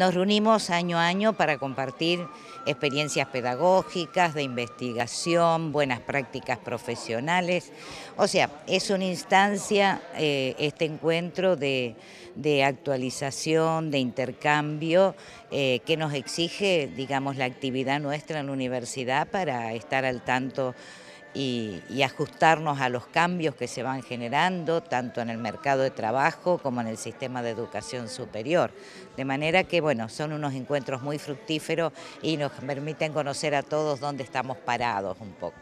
Nos reunimos año a año para compartir experiencias pedagógicas, de investigación, buenas prácticas profesionales. O sea, es una instancia, este encuentro de actualización, de intercambio, que nos exige, digamos, la actividad nuestra en la universidad para estar al tanto y ajustarnos a los cambios que se van generando, tanto en el mercado de trabajo como en el sistema de educación superior. De manera que, bueno, son unos encuentros muy fructíferos y nos permiten conocer a todos dónde estamos parados un poco.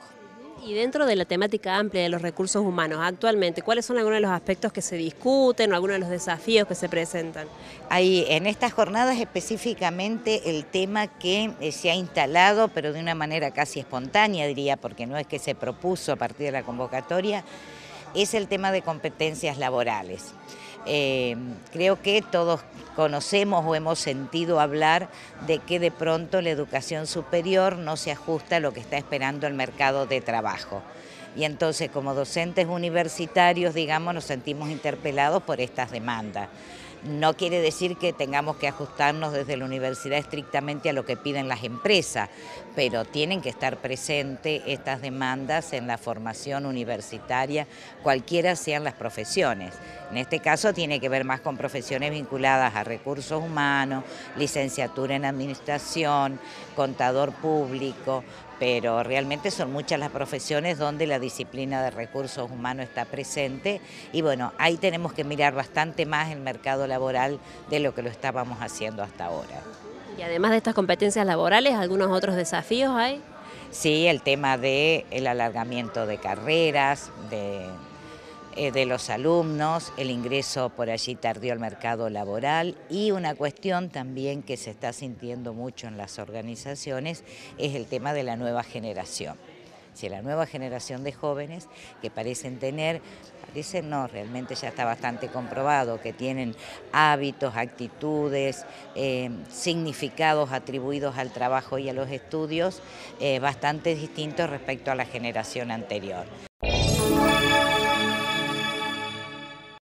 Y dentro de la temática amplia de los recursos humanos, actualmente, ¿cuáles son algunos de los aspectos que se discuten o algunos de los desafíos que se presentan? Hay en estas jornadas específicamente el tema que se ha instalado, pero de una manera casi espontánea, diría, porque no es que se propuso a partir de la convocatoria, es el tema de competencias laborales. Creo que todos conocemos o hemos sentido hablar de que de pronto la educación superior no se ajusta a lo que está esperando el mercado de trabajo. Y entonces, como docentes universitarios, digamos, nos sentimos interpelados por estas demandas. No quiere decir que tengamos que ajustarnos desde la universidad estrictamente a lo que piden las empresas, pero tienen que estar presentes estas demandas en la formación universitaria, cualquiera sean las profesiones. En este caso tiene que ver más con profesiones vinculadas a recursos humanos, licenciatura en administración, contador público, pero realmente son muchas las profesiones donde la disciplina de recursos humanos está presente y bueno, ahí tenemos que mirar bastante más el mercado laboral de lo que lo estábamos haciendo hasta ahora. Y además de estas competencias laborales, ¿algunos otros desafíos hay? Sí, el tema del alargamiento de carreras, de los alumnos, el ingreso por allí tardío al mercado laboral y una cuestión también que se está sintiendo mucho en las organizaciones es el tema de la nueva generación. Si la nueva generación de jóvenes que realmente ya está bastante comprobado que tienen hábitos, actitudes, significados atribuidos al trabajo y a los estudios bastante distintos respecto a la generación anterior.